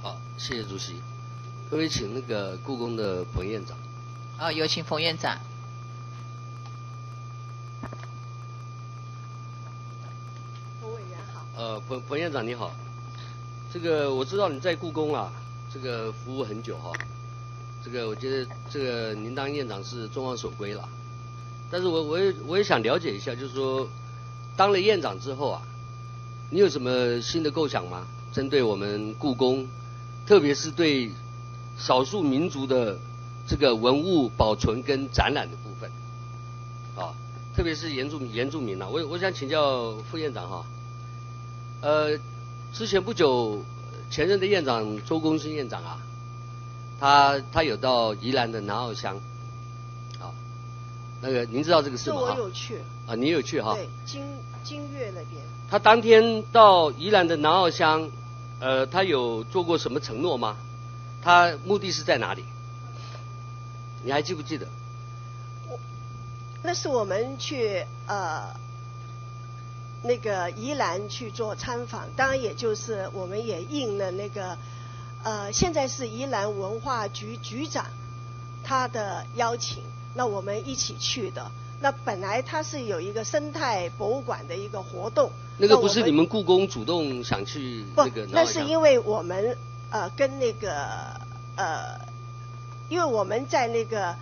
好，谢谢主席。各位，请那个故宫的彭院长。好，有请彭院长。彭委员好。彭院长你好。这个我知道你在故宫啊，这个服务很久哈、啊。这个我觉得这个您当院长是众望所归了。但是我也想了解一下，就是说当了院长之后啊，你有什么新的构想吗？ 针对我们故宫，特别是对少数民族的这个文物保存跟展览的部分，啊，特别是原住民啊，我想请教副院长哈、啊，之前不久前任的院长周功勋院长啊，他有到宜兰的南澳乡，啊，那个您知道这个事吗？我有去。啊，你有去哈、啊？对，金岳那边。他当天到宜兰的南澳乡。 他有做过什么承诺吗？他目的是在哪里？你还记不记得？那是我们去那个宜兰去做参访，当然也就是我们也应了那个现在是宜兰文化局局长他的邀请，那我们一起去的。那本来他是有一个生态博物馆的一个活动。 那个不是你们故宫主动想去那个？不，那是因为我们跟那个因为我们在那个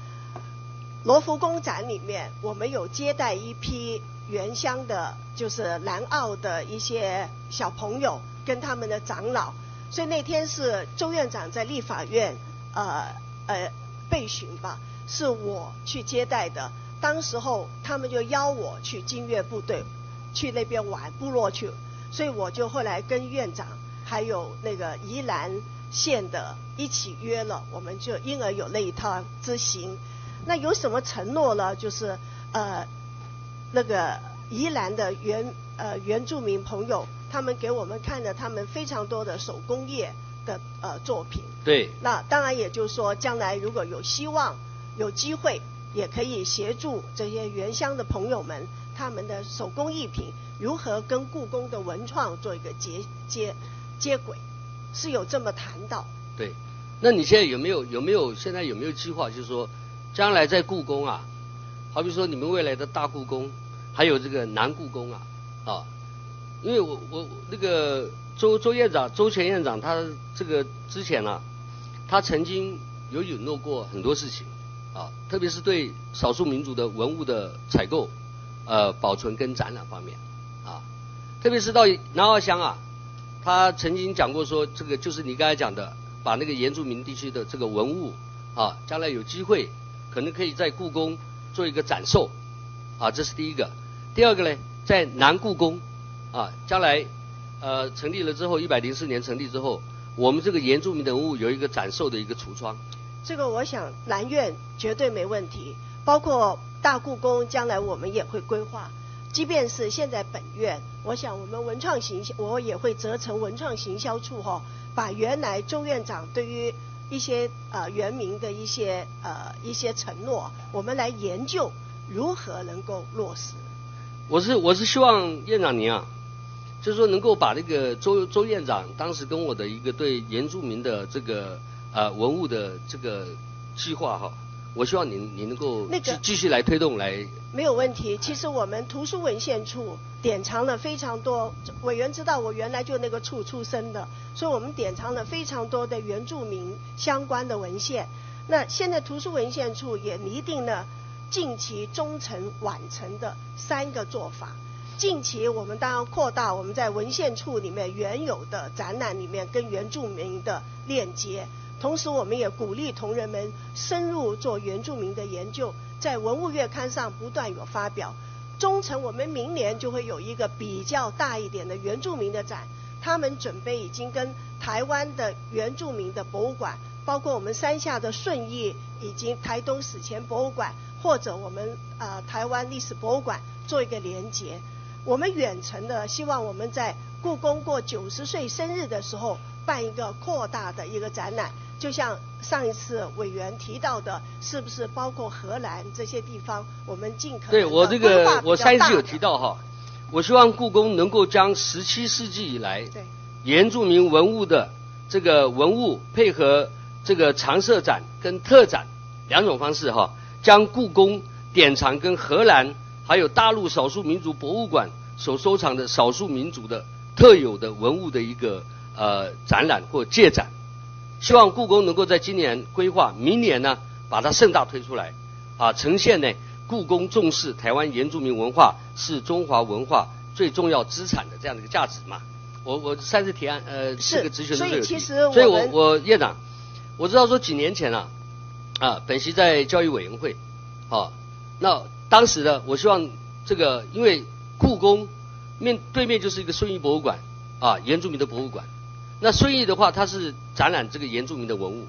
罗浮宫展里面，我们有接待一批原乡的，就是南澳的一些小朋友跟他们的长老，所以那天是周院长在立法院备询吧，是我去接待的。当时候他们就邀我去金岳部队。 去那边玩部落去，所以我就后来跟院长还有那个宜兰县的一起约了，我们就因而有那一趟之行。那有什么承诺呢？就是那个宜兰的原住民朋友，他们给我们看了他们非常多的手工业的作品。对。那当然也就是说，将来如果有希望、有机会，也可以协助这些原乡的朋友们。 他们的手工艺品如何跟故宫的文创做一个接轨，是有这么谈到。对，那你现在有没有计划，就是说将来在故宫啊，好比说你们未来的大故宫，还有这个南故宫啊，啊，因为我那个周前院长他这个之前啊，他曾经有允诺过很多事情啊，特别是对少数民族的文物的采购。 保存跟展览方面，啊，特别是到南澳乡啊，他曾经讲过说，这个就是你刚才讲的，把那个原住民地区的这个文物，啊，将来有机会可能可以在故宫做一个展售，啊，这是第一个。第二个呢，在南故宫，啊，将来成立了之后，104年成立之后，我们这个原住民的文物有一个展售的一个橱窗。这个我想南院绝对没问题，包括。 大故宫将来我们也会规划，即便是现在本院，我想我们文创行销，我也会责成文创行销处哈、哦，把原来周院长对于一些原民的一些承诺，我们来研究如何能够落实。我是希望院长您啊，就是说能够把那个周院长当时跟我的一个对原住民的这个文物的这个计划哈、哦。 我希望你能够继续来推动来。没有问题。其实我们图书文献处典藏了非常多，委员知道我原来就那个处出身的，所以我们典藏了非常多的原住民相关的文献。那现在图书文献处也拟定了近期、中程、晚程的3个做法。近期我们当然扩大我们在文献处里面原有的展览里面跟原住民的链接。 同时，我们也鼓励同仁们深入做原住民的研究，在文物月刊上不断有发表。中程，我们明年就会有一个比较大一点的原住民的展，他们准备已经跟台湾的原住民的博物馆，包括我们山下的顺义，以及台东史前博物馆，或者我们台湾历史博物馆做一个连结。我们远程的，希望我们在故宫过90岁生日的时候办一个扩大的一个展览。 就像上一次委员提到的，是不是包括荷兰这些地方，我们尽可能对我这个我上一次有提到哈，我希望故宫能够将17世纪以来原住民文物的这个文物配合这个常设展跟特展两种方式哈，将故宫典藏跟荷兰还有大陆少数民族博物馆所收藏的少数民族的特有的文物的一个展览或借展。希望故宫能够在今年规划，明年呢把它盛大推出来，啊，呈现呢故宫重视台湾原住民文化是中华文化最重要资产的这样的一个价值嘛。我算是提案，这个咨询都有，所以我院长，我知道说几年前啊，本席在教育委员会，啊，那当时呢，我希望这个因为故宫对面就是一个顺义博物馆啊，原住民的博物馆。那顺义的话，它是展览这个原住民的文物。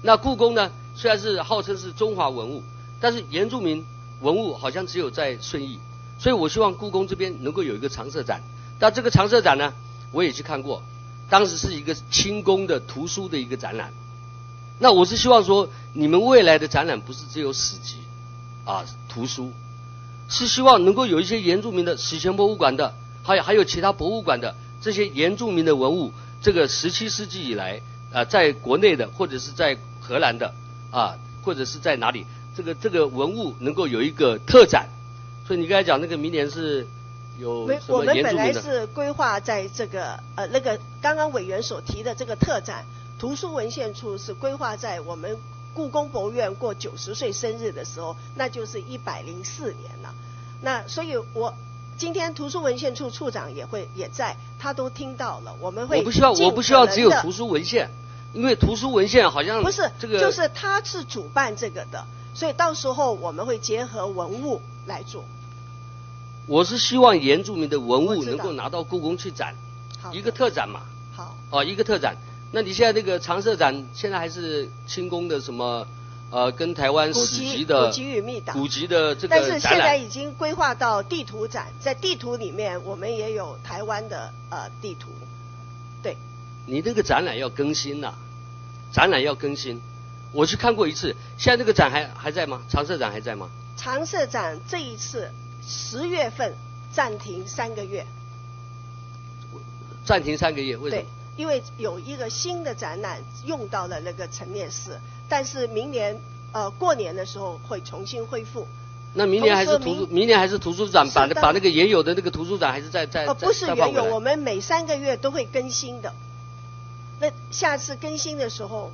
那故宫呢，虽然是号称是中华文物，但是原住民文物好像只有在顺义，所以我希望故宫这边能够有一个常设展。但这个常设展呢，我也去看过，当时是一个清宫的图书的一个展览。那我是希望说，你们未来的展览不是只有史籍啊、图书，是希望能够有一些原住民的史前博物馆的，还有其他博物馆的这些原住民的文物，这个17世纪以来在国内的或者是在荷兰的啊，或者是在哪里，这个文物能够有一个特展。所以你刚才讲那个明年是。我们本来是规划在这个那个刚刚委员所提的这个特展，图书文献处是规划在我们故宫博物院过90岁生日的时候，那就是104年了。那所以我今天图书文献处处长也在，他都听到了，我们会我不希望只有图书文献，因为图书文献好像不是这个，就是他是主办这个的，所以到时候我们会结合文物来做。我是希望原住民的文物能够拿到故宫去展，一个特展嘛。好。哦，一个特展。那你现在那个常设展，现在还是清宫的什么？跟台湾史籍的古籍的这个展览。但是现在已经规划到地图展，在地图里面我们也有台湾的地图。对。你那个展览要更新呐，展览要更新。我去看过一次，现在这个展还在吗？常设展还在吗？常设展这一次。10月份暂停3个月，为什么？对，因为有一个新的展览用到了那个陈列室，但是明年过年的时候会重新恢复。那明年还是图书展把那个原有的那个图书展还是在不是原有，我们每3个月都会更新的。那下次更新的时候，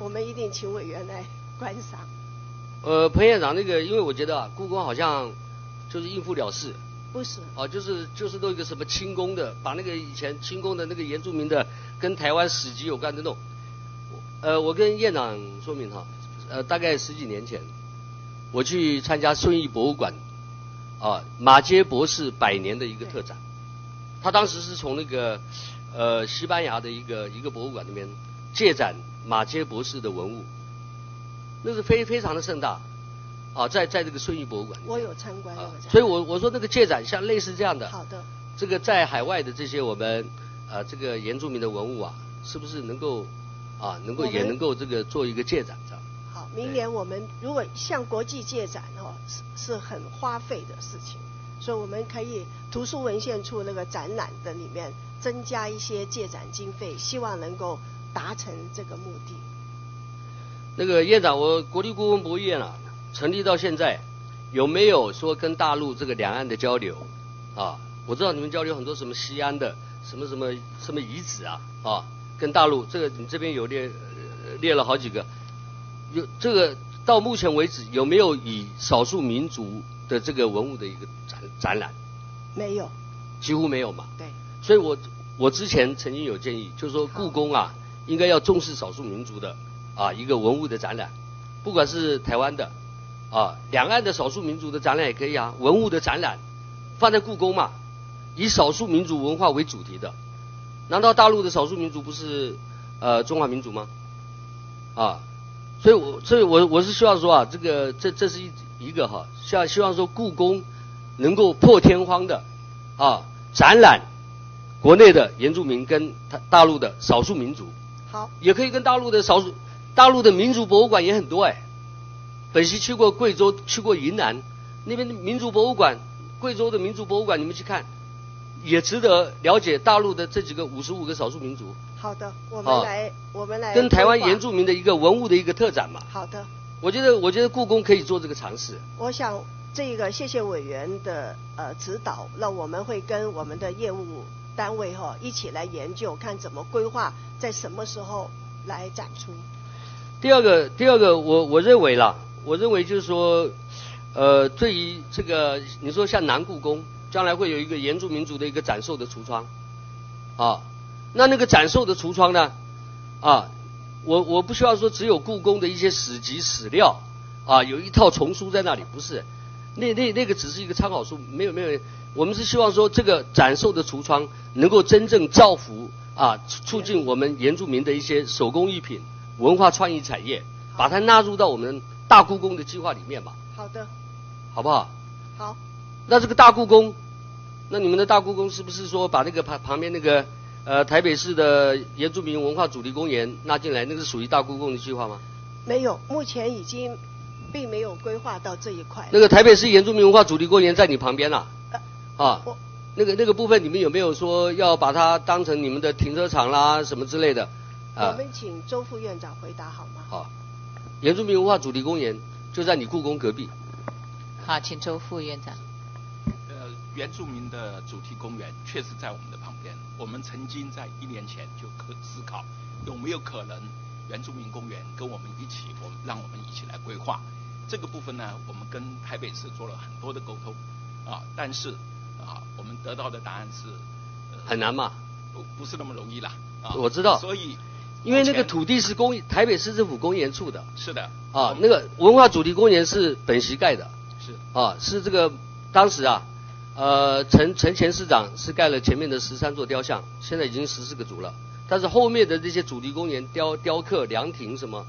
我们一定请委员来观赏。彭院长，那个，因为我觉得故宫好像就是应付了事，不是？哦，就是弄一个什么清宫的，把那个以前清宫的那个原住民的跟台湾史籍有关的弄。我跟院长说明哈，大概10几年前，我去参加顺义博物馆啊马偕博士100年的一个特展，他当时是从那个西班牙的一个博物馆那边借展马偕博士的文物。那是非常的盛大，啊，在这个顺义博物馆，我有参观那个展，所以我说那个借展像类似这样的，好的，这个在海外的这些我们这个原住民的文物啊，是不是能够也能够这个做一个借展这样？好，明年我们如果向国际借展哦，是很花费的事情，所以我们可以图书文献处那个展览的里面增加一些借展经费，希望能够达成这个目的。那个院长，我国立故宫博物院啊，成立到现在，有没有说跟大陆这个两岸的交流啊？我知道你们交流很多什么西安的什么遗址啊，跟大陆这个你这边有列了好几个，有这个到目前为止有没有以少数民族的这个文物的一个展览？没有，几乎没有嘛。对，所以我之前曾经有建议，就是说故宫啊应该要重视少数民族的。啊，一个文物的展览，不管是台湾的，啊，两岸的少数民族的展览也可以啊，文物的展览放在故宫嘛，以少数民族文化为主题的，难道大陆的少数民族不是中华民族吗？啊，所以我是希望说啊，这个这是一个哈，希望说故宫能够破天荒的啊展览国内的原住民跟大陆的少数民族，好，也可以跟大陆的民族博物馆也很多哎，本席去过贵州，去过云南，那边的民族博物馆，贵州的民族博物馆，你们去看，也值得了解大陆的这几个55个少数民族。好的，我们来跟台湾原住民的一个文物的一个特展嘛。好的。我觉得故宫可以做这个尝试。我想这个谢谢委员的指导，那我们会跟我们的业务单位哈一起来研究，看怎么规划，在什么时候来展出。第二个，我认为就是说，对于这个你说像南故宫，将来会有一个原住民族的一个展售的橱窗，啊，那个展售的橱窗呢，啊，我不需要说只有故宫的一些史籍史料，啊，有一套丛书在那里，不是，那个只是一个参考书，没有，我们是希望说这个展售的橱窗能够真正造福啊，促进我们原住民的一些手工艺品、文化创意产业，把它纳入到我们大故宫的计划里面吧。好的，好不好？好。那这个大故宫，那你们的大故宫是不是说把那个旁边那个台北市的原住民文化主题公园纳进来？那个是属于大故宫的计划吗？没有，目前已经并没有规划到这一块。那个台北市原住民文化主题公园在你旁边啦、啊，那个部分你们有没有说要把它当成你们的停车场啦什么之类的？啊、我们请周副院长回答好吗？好，原住民文化主题公园就在你故宫隔壁。好，请周副院长。原住民的主题公园确实在我们的旁边。我们曾经在1年前就思考有没有可能原住民公园跟我们一起，让我们一起来规划这个部分呢？我们跟台北市做了很多的沟通啊，但是啊，我们得到的答案是、很难嘛，不是那么容易啦。啊，我知道。所以，因为那个土地是台北市政府公园处的。是的。啊，那个文化主题公园是本席盖的。是。啊，是这个当时啊。陈前市长是盖了前面的13座雕像，现在已经14个族了。但是后面的这些主题公园雕刻、凉亭什么，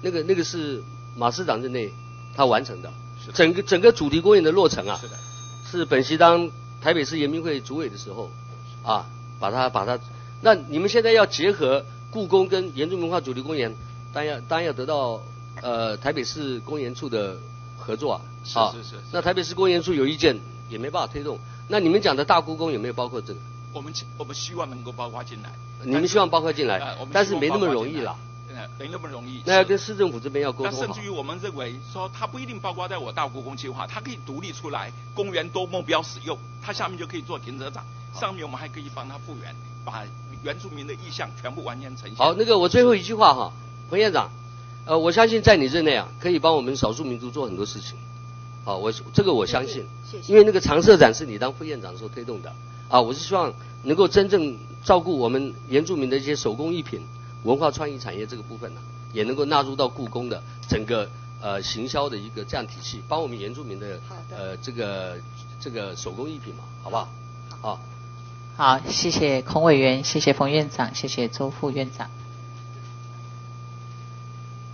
那个是马市长任内他完成的。整个主题公园的落成啊，是本席当台北市原民会主委的时候啊，把它。那你们现在要结合故宫跟原住民文化主题公园，当然要得到台北市公园处的合作啊。啊是。那台北市公园处有意见。也没办法推动。那你们讲的大故宫有没有包括这个？我们希望能够包括进来。你们希望包括进来，但是没那么容易啦。没那么容易。那要跟市政府这边要沟通好。那甚至于我们认为说，它不一定包括在我大故宫计划，它可以独立出来，公园多目标使用，它下面就可以做停车场，上面我们还可以帮它复原，把原住民的意象全部完全呈现。好，那个我最后一句话哈，彭院长，我相信在你任内啊，可以帮我们少数民族做很多事情。好，我相信，因为那个常设展是你当副院长所推动的啊，我是希望能够真正照顾我们原住民的一些手工艺品、文化创意产业这个部分呢、啊，也能够纳入到故宫的整个行销的一个这样体系，帮我们原住民的这个手工艺品嘛，好不好？好，谢谢孔委员，谢谢冯院长，谢谢周副院长。